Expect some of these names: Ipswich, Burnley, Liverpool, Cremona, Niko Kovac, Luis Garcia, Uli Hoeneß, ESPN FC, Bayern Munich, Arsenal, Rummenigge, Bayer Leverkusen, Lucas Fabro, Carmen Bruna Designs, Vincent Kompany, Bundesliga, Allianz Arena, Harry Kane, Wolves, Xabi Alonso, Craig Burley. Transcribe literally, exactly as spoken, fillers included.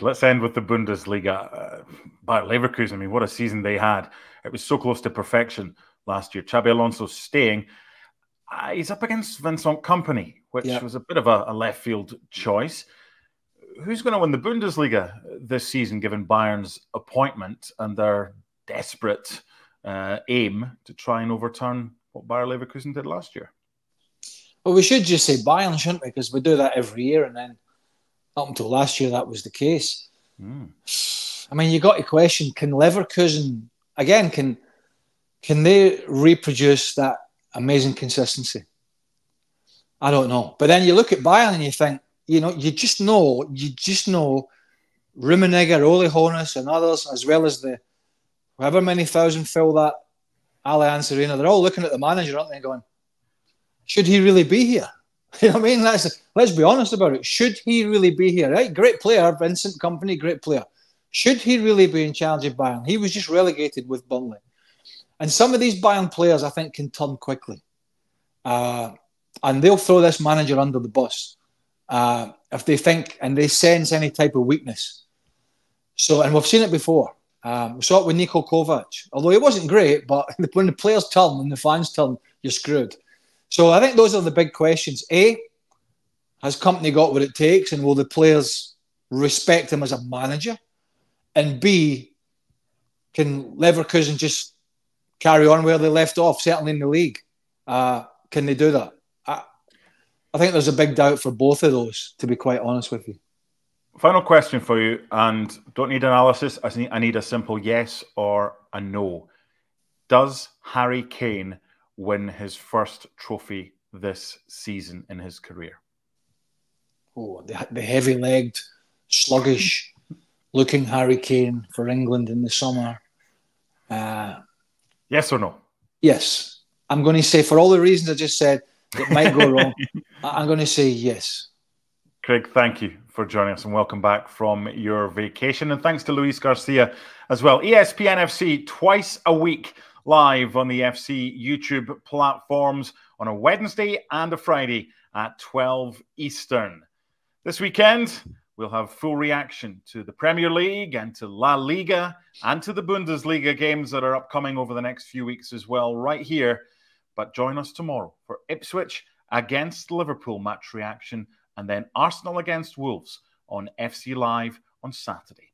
Let's end with the Bundesliga. Uh, Bayer Leverkusen, I mean, what a season they had. It was so close to perfection last year. Xabi Alonso staying. Uh, he's up against Vincent Kompany, which yep. was a bit of a, a left-field choice. Who's going to win the Bundesliga this season, given Bayern's appointment and their desperate uh, aim to try and overturn what Bayer Leverkusen did last year? Well, we should just say Bayern, shouldn't we? Because we do that every year, and then up until last year, that was the case. Mm. I mean, you got to question, can Leverkusen, again, can can they reproduce that amazing consistency? I don't know. But then you look at Bayern and you think, you know, you just know, you just know Rummenigge, Uli Hoeneß and others, as well as the however many thousand fill that Allianz Arena, they're all looking at the manager, aren't they, going, should he really be here? You know what I mean? Let's, let's be honest about it. Should he really be here? Right? Great player, Vincent Kompany, great player. Should he really be in charge of Bayern? He was just relegated with Burnley. And some of these Bayern players, I think, can turn quickly. Uh, and they'll throw this manager under the bus uh, if they think and they sense any type of weakness. So, and we've seen it before. Um, we saw it with Niko Kovac. Although it wasn't great, but when the players turn and the fans turn, you're screwed. So I think those are the big questions. A, has Kompany got what it takes and will the players respect him as a manager? And B, can Leverkusen just carry on where they left off, certainly in the league? Uh, can they do that? I, I think there's a big doubt for both of those, to be quite honest with you. Final question for you, and don't need analysis. I need, I need a simple yes or a no. Does Harry Kane win his first trophy this season in his career? Oh, the, the heavy-legged, sluggish-looking Harry Kane for England in the summer. Uh, yes or no? Yes. I'm going to say, for all the reasons I just said, that might go wrong, I'm going to say yes. Craig, thank you for joining us and welcome back from your vacation. And thanks to Luis Garcia as well. E S P N F C, twice a week, live on the F C YouTube platforms on a Wednesday and a Friday at twelve Eastern. This weekend, we'll have full reaction to the Premier League and to La Liga and to the Bundesliga games that are upcoming over the next few weeks as well right here. But join us tomorrow for Ipswich against Liverpool match reaction and then Arsenal against Wolves on F C Live on Saturday.